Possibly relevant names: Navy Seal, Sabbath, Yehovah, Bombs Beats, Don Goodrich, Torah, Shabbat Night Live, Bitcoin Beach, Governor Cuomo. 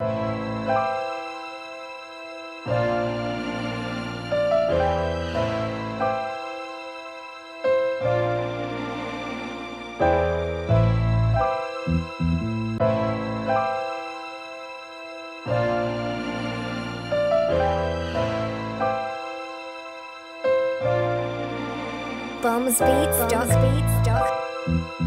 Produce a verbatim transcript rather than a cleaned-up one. Bombs Beats, Bombs Beats, Bombs Beats.